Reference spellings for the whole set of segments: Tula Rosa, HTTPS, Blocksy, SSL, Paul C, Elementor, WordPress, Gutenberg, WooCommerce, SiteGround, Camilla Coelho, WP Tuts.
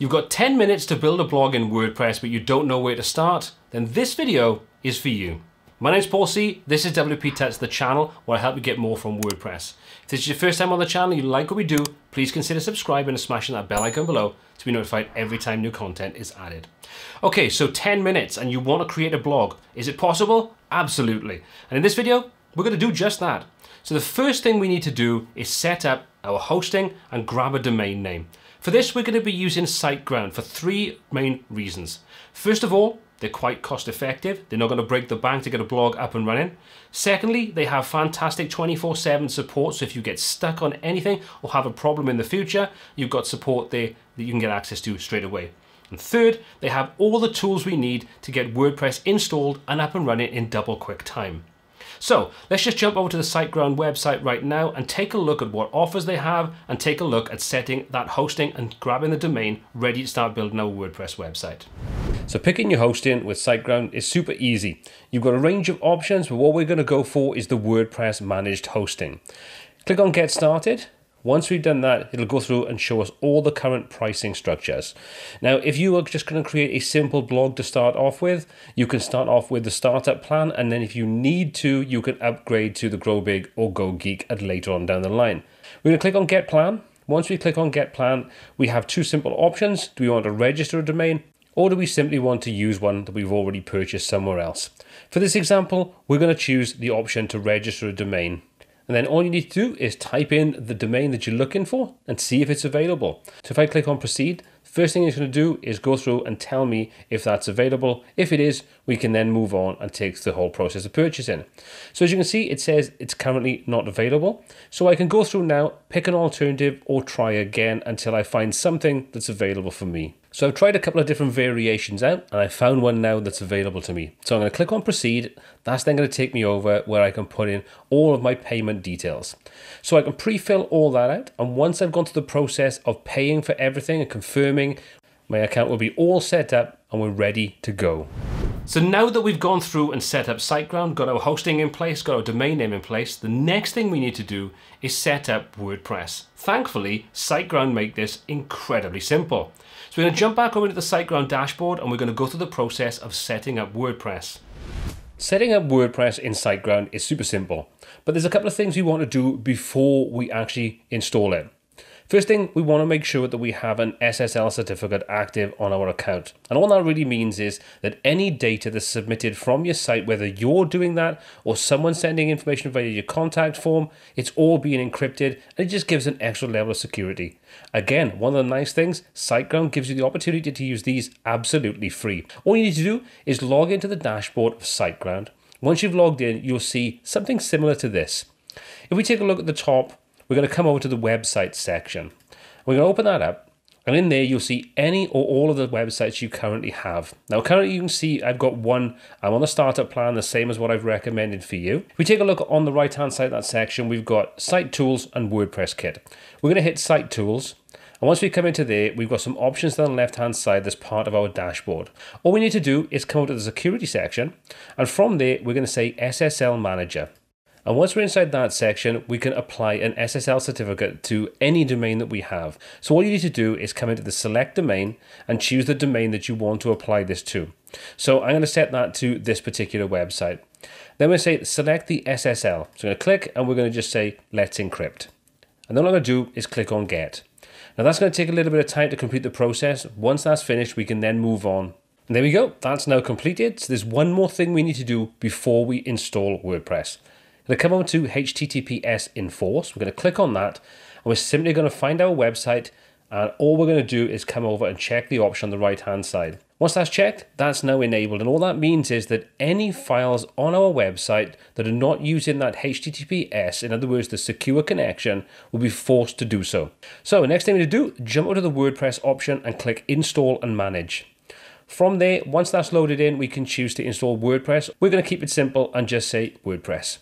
You've got 10 minutes to build a blog in WordPress, but you don't know where to start? Then this video is for you. My name's Paul C, this is WP Tuts, the channel where I help you get more from WordPress. If this is your first time on the channel, you like what we do, please consider subscribing and smashing that bell icon below to be notified every time new content is added. Okay, so 10 minutes and you want to create a blog. Is it possible? Absolutely. And in this video, we're going to do just that. So the first thing we need to do is set up our hosting and grab a domain name. For this, we're going to be using SiteGround for three main reasons. First of all, they're quite cost effective. They're not going to break the bank to get a blog up and running. Secondly, they have fantastic 24/7 support. So if you get stuck on anything or have a problem in the future, you've got support there that you can get access to straight away. And third, they have all the tools we need to get WordPress installed and up and running in double quick time. So let's just jump over to the SiteGround website right now and take a look at what offers they have and take a look at setting that hosting and grabbing the domain ready to start building our WordPress website. So picking your hosting with SiteGround is super easy. You've got a range of options, but what we're going to go for is the WordPress managed hosting. Click on Get Started. Once we've done that, it'll go through and show us all the current pricing structures. Now, if you are just going to create a simple blog to start off with, you can start off with the startup plan. And then if you need to, you can upgrade to the Grow Big or Go Geek at later on down the line. We're going to click on Get Plan. Once we click on Get Plan, we have two simple options. Do we want to register a domain? Or do we simply want to use one that we've already purchased somewhere else? For this example, we're going to choose the option to register a domain. And then all you need to do is type in the domain that you're looking for and see if it's available. So if I click on proceed, first thing it's going to do is go through and tell me if that's available. If it is, we can then move on and take the whole process of purchasing. So as you can see, it says it's currently not available. So I can go through now, pick an alternative or try again until I find something that's available for me. So I've tried a couple of different variations out and I found one now that's available to me. So I'm going to click on proceed. That's then going to take me over where I can put in all of my payment details. So I can pre-fill all that out. And once I've gone through the process of paying for everything and confirming, my account will be all set up and we're ready to go. So now that we've gone through and set up SiteGround, got our hosting in place, got our domain name in place, the next thing we need to do is set up WordPress. Thankfully, SiteGround make this incredibly simple. So we're going to jump back over into the SiteGround dashboard and we're going to go through the process of setting up WordPress. Setting up WordPress in SiteGround is super simple, but there's a couple of things we want to do before we actually install it. First thing, we want to make sure that we have an SSL certificate active on our account. And all that really means is that any data that's submitted from your site, whether you're doing that or someone sending information via your contact form, it's all being encrypted and it just gives an extra level of security. Again, one of the nice things, SiteGround gives you the opportunity to use these absolutely free. All you need to do is log into the dashboard of SiteGround. Once you've logged in, you'll see something similar to this. If we take a look at the top, we're going to come over to the website section. We're going to open that up and in there you'll see any or all of the websites you currently have. Now currently you can see I've got one. I'm on the startup plan, the same as what I've recommended for you. If we take a look on the right hand side of that section, we've got Site Tools and WordPress Kit. We're going to hit Site Tools. And once we come into there, we've got some options down the left-hand side that's part of our dashboard. All we need to do is come over to the security section and from there, we're going to say SSL Manager. And once we're inside that section, we can apply an SSL certificate to any domain that we have. So all you need to do is come into the select domain and choose the domain that you want to apply this to. So I'm going to set that to this particular website. Then we're going to say select the SSL. So I'm going to click and we're going to just say let's encrypt. And then what I'm going to do is click on get. Now that's going to take a little bit of time to complete the process. Once that's finished, we can then move on. And there we go. That's now completed. So there's one more thing we need to do before we install WordPress. We're going to come over to HTTPS Enforce. We're going to click on that and we're simply going to find our website and all we're going to do is come over and check the option on the right hand side. Once that's checked, that's now enabled and all that means is that any files on our website that are not using that HTTPS, in other words the secure connection, will be forced to do so. So the next thing we need to do, jump over to the WordPress option and click Install and Manage. From there, once that's loaded in, we can choose to install WordPress. We're going to keep it simple and just say WordPress.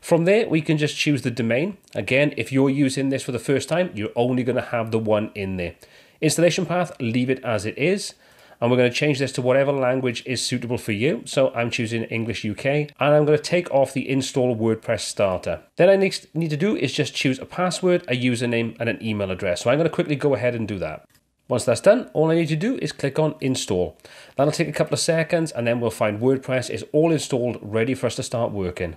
From there, we can just choose the domain. Again, if you're using this for the first time, you're only going to have the one in there. Installation path, leave it as it is. And we're going to change this to whatever language is suitable for you. So I'm choosing English UK and I'm going to take off the install WordPress starter. Then I next need to do is just choose a password, a username and an email address. So I'm going to quickly go ahead and do that. Once that's done, all I need to do is click on install. That'll take a couple of seconds, and then we'll find WordPress is all installed, ready for us to start working.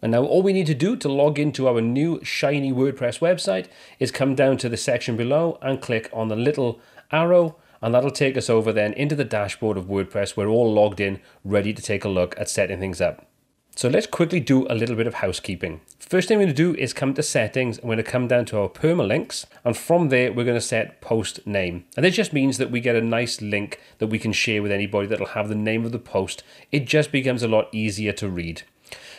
And now all we need to do to log into our new shiny WordPress website is come down to the section below and click on the little arrow, and that'll take us over then into the dashboard of WordPress. We're all logged in, ready to take a look at setting things up. So let's quickly do a little bit of housekeeping. First thing we're going to do is come to settings, and we're going to come down to our permalinks, and from there we're going to set post name. And this just means that we get a nice link that we can share with anybody that'll have the name of the post. It just becomes a lot easier to read.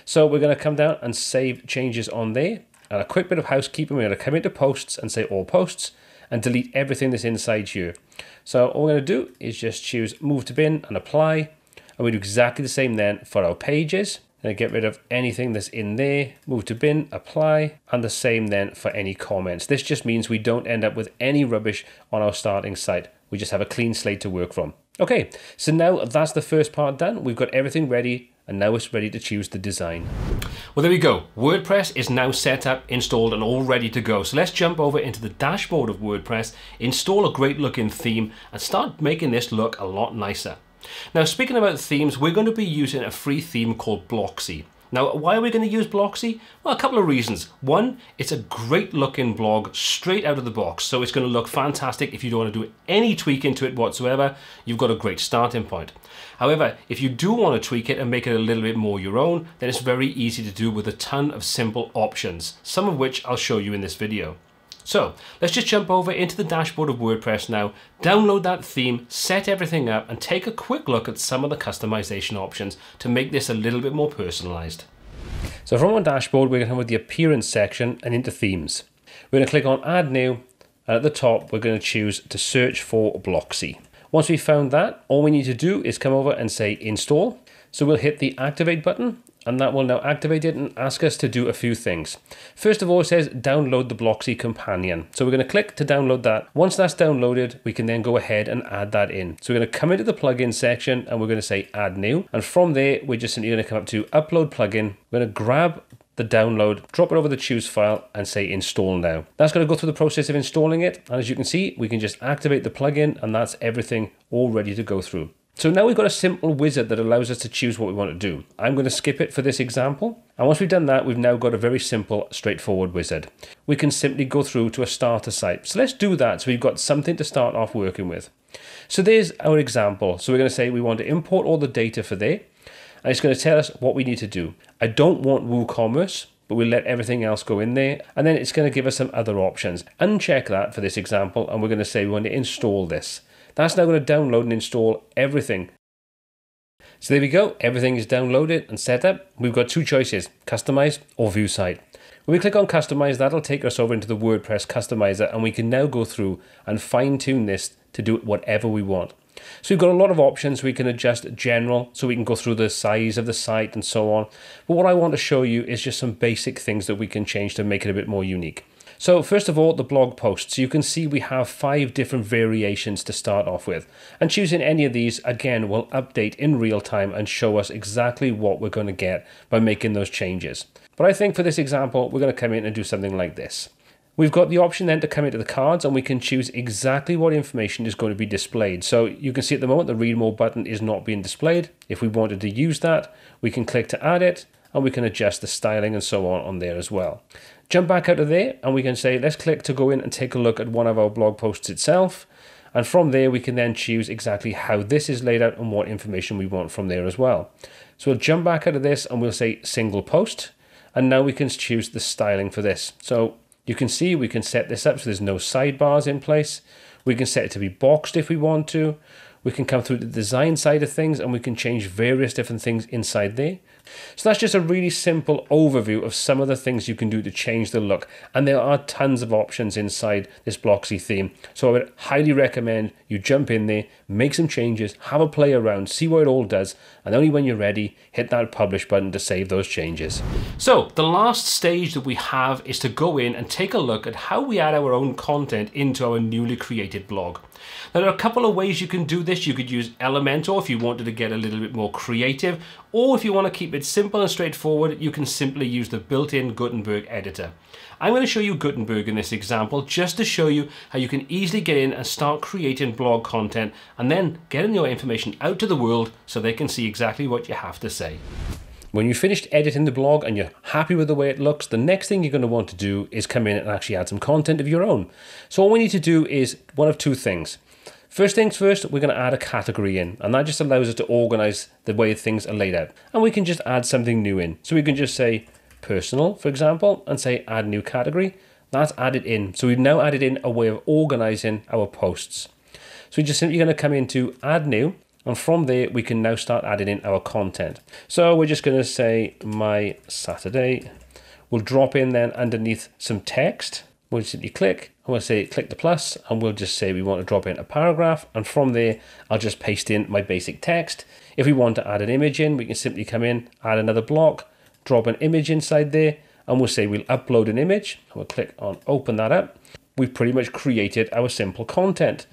So we're going to come down and save changes on there. And a quick bit of housekeeping, we're going to come into posts and say all posts and delete everything that's inside here. So all we're going to do is just choose move to bin and apply. And we do exactly the same then for our pages. Then get rid of anything that's in there, move to bin, apply, and the same then for any comments. This just means we don't end up with any rubbish on our starting site. We just have a clean slate to work from. Okay, so now that's the first part done. We've got everything ready, and now it's ready to choose the design. Well, there we go. WordPress is now set up, installed, and all ready to go. So let's jump over into the dashboard of WordPress, install a great looking theme, and start making this look a lot nicer. Now, speaking about themes, we're going to be using a free theme called Blocksy. Now, why are we going to use Blocksy? Well, a couple of reasons. One, it's a great looking blog straight out of the box, so it's going to look fantastic. If you don't want to do any tweaking to it whatsoever, you've got a great starting point. However, if you do want to tweak it and make it a little bit more your own, then it's very easy to do with a ton of simple options, some of which I'll show you in this video. So let's just jump over into the dashboard of WordPress now, download that theme, set everything up, and take a quick look at some of the customization options to make this a little bit more personalized. So from our dashboard, we're going to come with the appearance section and into themes. We're going to click on add new, and at the top, we're going to choose to search for Blocksy. Once we've found that, all we need to do is come over and say install. So we'll hit the activate button, and that will now activate it and ask us to do a few things. First of all, it says download the Blocksy companion. So we're going to click to download that. Once that's downloaded, we can then go ahead and add that in. So we're going to come into the plugin section, and we're going to say add new. And from there, we're just simply going to come up to upload plugin. We're going to grab the download, drop it over the choose file, and say install now. That's going to go through the process of installing it. And as you can see, we can just activate the plugin, and that's everything all ready to go through. So now we've got a simple wizard that allows us to choose what we want to do. I'm going to skip it for this example. And once we've done that, we've now got a very simple, straightforward wizard. We can simply go through to a starter site. So let's do that. So we've got something to start off working with. So there's our example. So we're going to say we want to import all the data for there. And it's going to tell us what we need to do. I don't want WooCommerce, but we'll let everything else go in there. And then it's going to give us some other options. Uncheck that for this example. And we're going to say we want to install this. That's now going to download and install everything. So there we go. Everything is downloaded and set up. We've got two choices, customize or view site. When we click on customize, that'll take us over into the WordPress customizer, and we can now go through and fine tune this to do whatever we want. So we've got a lot of options. We can adjust general, so we can go through the size of the site and so on. But what I want to show you is just some basic things that we can change to make it a bit more unique. So first of all, the blog posts. You can see we have 5 different variations to start off with. And choosing any of these, again, will update in real time and show us exactly what we're going to get by making those changes. But I think for this example, we're going to come in and do something like this. We've got the option then to come into the cards, and we can choose exactly what information is going to be displayed. So you can see at the moment the read more button is not being displayed. If we wanted to use that, we can click to add it, and we can adjust the styling and so on there as well. Jump back out of there, and we can say let's click to go in and take a look at one of our blog posts itself, and from there we can then choose exactly how this is laid out and what information we want from there as well. So we'll jump back out of this, and we'll say single post, and now we can choose the styling for this. So you can see we can set this up so there's no sidebars in place. We can set it to be boxed if we want to. We can come through the design side of things, and we can change various different things inside there. So that's just a really simple overview of some of the things you can do to change the look. And there are tons of options inside this Blocksy theme. So I would highly recommend you jump in there, make some changes, have a play around, see what it all does. And only when you're ready, hit that publish button to save those changes. So the last stage that we have is to go in and take a look at how we add our own content into our newly created blog. There are a couple of ways you can do this. You could use Elementor if you wanted to get a little bit more creative, or if you want to keep it simple and straightforward, you can simply use the built-in Gutenberg editor. I'm going to show you Gutenberg in this example just to show you how you can easily get in and start creating blog content and then getting your information out to the world so they can see exactly what you have to say. When you finished editing the blog and you're happy with the way it looks, the next thing you're going to want to do is come in and actually add some content of your own. So all we need to do is one of two things. First things first, we're going to add a category in, and that just allows us to organize the way things are laid out. And we can just add something new in. So we can just say personal, for example, and say add new category. That's added in. So we've now added in a way of organizing our posts. So we're just simply going to come into add new. And from there, we can now start adding in our content. So we're just going to say my Saturday. We'll drop in then underneath some text. We'll simply click and we'll say click the plus, and we'll just say we want to drop in a paragraph. And from there, I'll just paste in my basic text. If we want to add an image in, we can simply come in, add another block, drop an image inside there, and we'll say we'll upload an image. We'll click on open that up. We've pretty much created our simple content.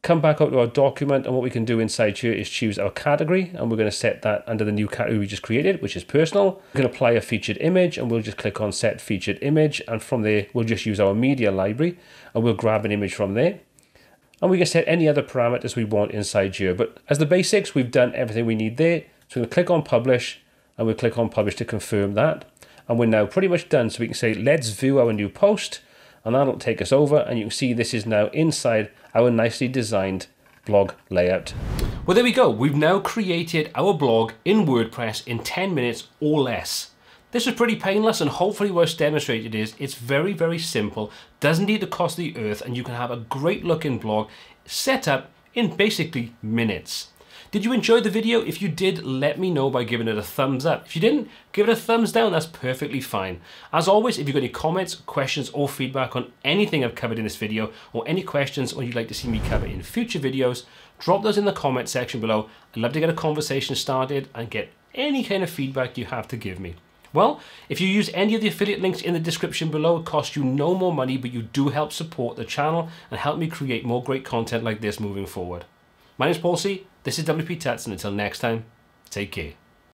Come back up to our document, and what we can do inside here is choose our category, and we're going to set that under the new category we just created, which is personal. We can apply a featured image, and we'll just click on set featured image, and from there we'll just use our media library and we'll grab an image from there. And we can set any other parameters we want inside here, but as the basics we've done everything we need there. So we're going to click on publish, and we'll click on publish to confirm that, and we're now pretty much done. So we can say let's view our new post, and that'll take us over, and you can see this is now inside our nicely designed blog layout. Well, there we go. We've now created our blog in WordPress in 10 minutes or less. This was pretty painless, and hopefully what's demonstrated is it's very, very simple, doesn't need to cost the earth, and you can have a great looking blog set up in basically minutes. Did you enjoy the video? If you did, let me know by giving it a thumbs up. If you didn't, give it a thumbs down. That's perfectly fine. As always, if you've got any comments, questions, or feedback on anything I've covered in this video, or any questions or you'd like to see me cover in future videos, drop those in the comment section below. I'd love to get a conversation started and get any kind of feedback you have to give me. Well, if you use any of the affiliate links in the description below, it costs you no more money, but you do help support the channel and help me create more great content like this moving forward. My name's Paul C. This is WP Tuts, and until next time, take care.